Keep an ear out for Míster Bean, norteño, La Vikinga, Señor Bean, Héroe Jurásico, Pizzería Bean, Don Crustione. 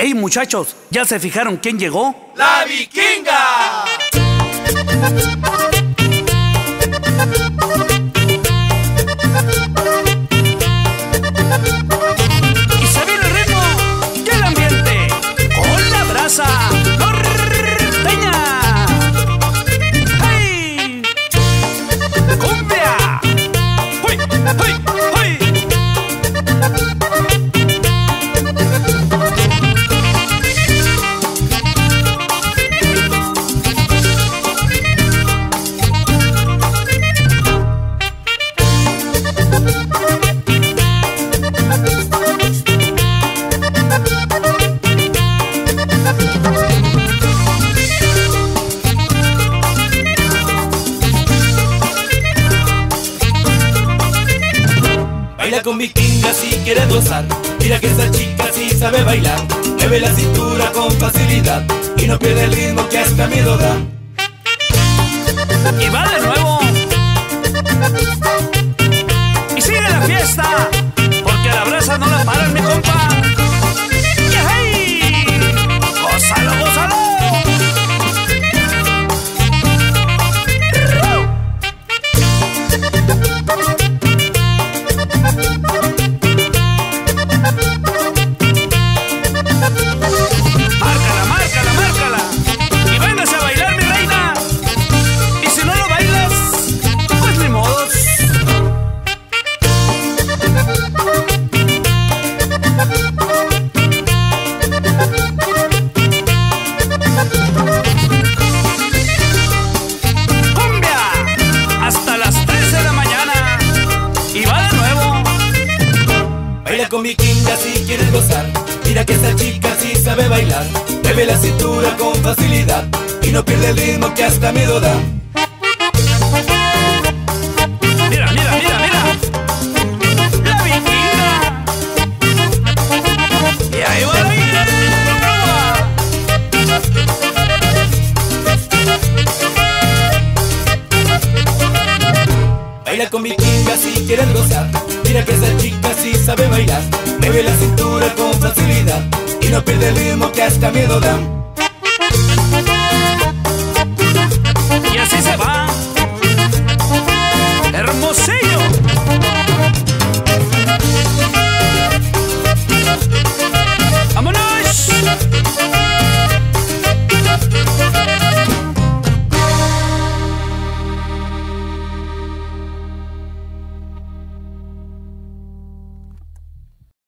¡Ey, muchachos! ¿Ya se fijaron quién llegó? ¡La Vikinga! Y se viene el ritmo y el ambiente con la brasa norteña. ¡Hey! ¡Cumbia! ¡Hey, hey, hey! Baila con vikinga si quieres gozar, mira que esa chica sí sabe bailar, mueve la cintura con facilidad y no pierde el ritmo que hasta miedo da. Y va de nuevo. Y sigue la fiesta, porque la brasa no la paran, mi compa. ¡Yay! ¡Gózalo, gózalo! Con vikinga si quieres gozar, mira que esa chica sí sabe bailar, mueve la cintura con facilidad y no pierde el ritmo que hasta miedo da. Mira, mira, mira, mira, la vikinga. Y ahí va la vikinga. Baila con vikinga si quieres gozar, mira que esa chica sí sabe bailar, mueve la cintura con facilidad y no pierde el ritmo que hasta miedo da. Y así se va, hermosillo.